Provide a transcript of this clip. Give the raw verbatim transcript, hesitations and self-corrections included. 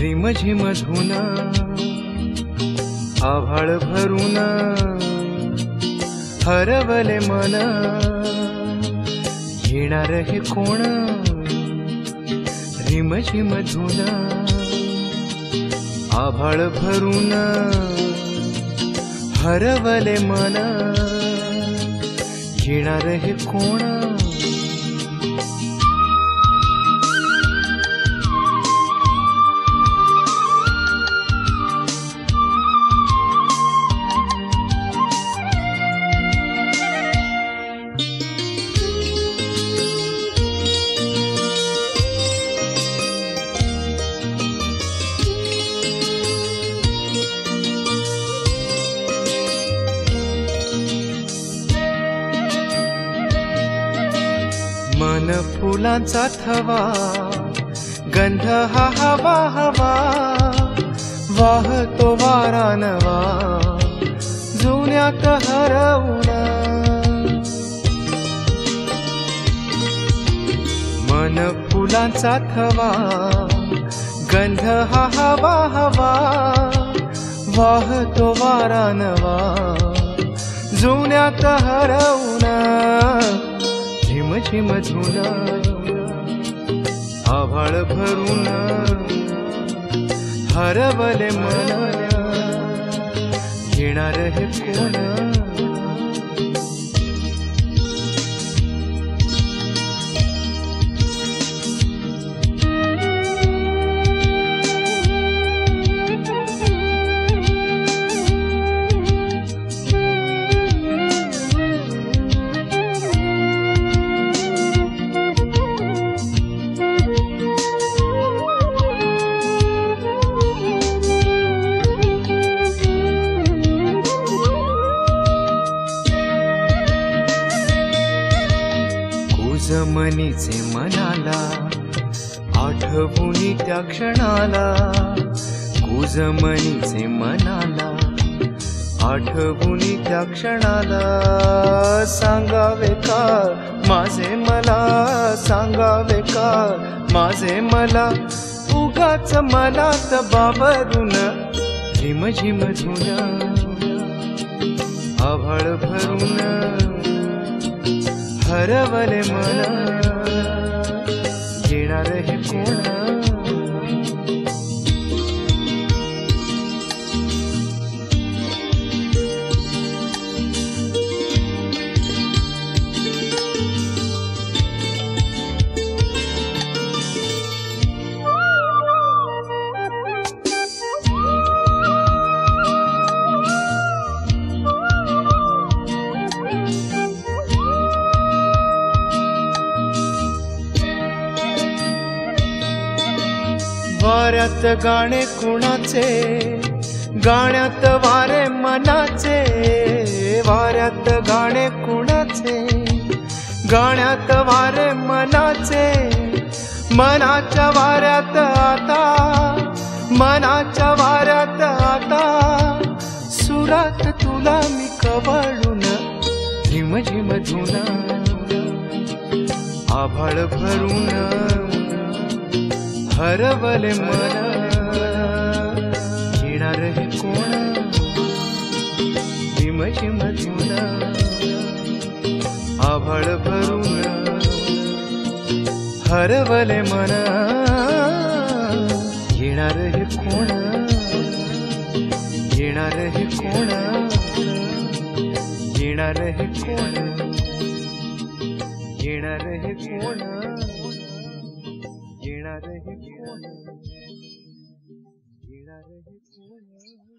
रिमझिम धुन आभाळ भरून हरवले मन, घेणार हे कोण रिमझिम धुन आभाळ भरून हरवले मन, घेणार हे कोण। मन फुलांचा थवा, गंध हा हवा हवा, वाहतो वारा नवा जुन्यात हरवून। मन फुलांचा थवा, गंध हा हवा हवा, वाहतो वारा नवा जुन्यात हरवून। रिमझिम धुन आभाळ भरून हरवले मन, घेणार हे कोण। जमनीचे मनाला आठवणी त्या क्षणाला, कुजमनीचे मनाला आठवणी त्या क्षणाला, सांगावे का माझे मला, सांगावे का माझे मला, उगाच मनात बाबरून। रिमझिम धुन आभाळ भरून हरवले मन, घेणार हे कोण। वाऱ्यात गाणे कुणाचे, गाण्यात वारे मनाचे, वाऱ्यात गाणे कुणाचे, गाण्यात वारे मनाचे, मनाच्या वाऱ्यात आता, मनाच्या वाऱ्यात आता सुरात तुला मी कवळून। रिमझिम धुन आभाळ भरून हरवले मन, घेणार हे कोण। रिमझिम धुन आभाळ भरून हरवले मन, घेणार हे कोण, घेणार हे कोण, घेणार हे कोण, घेणार हे कोण। घेणार हे कोण, घेणार हे कोण।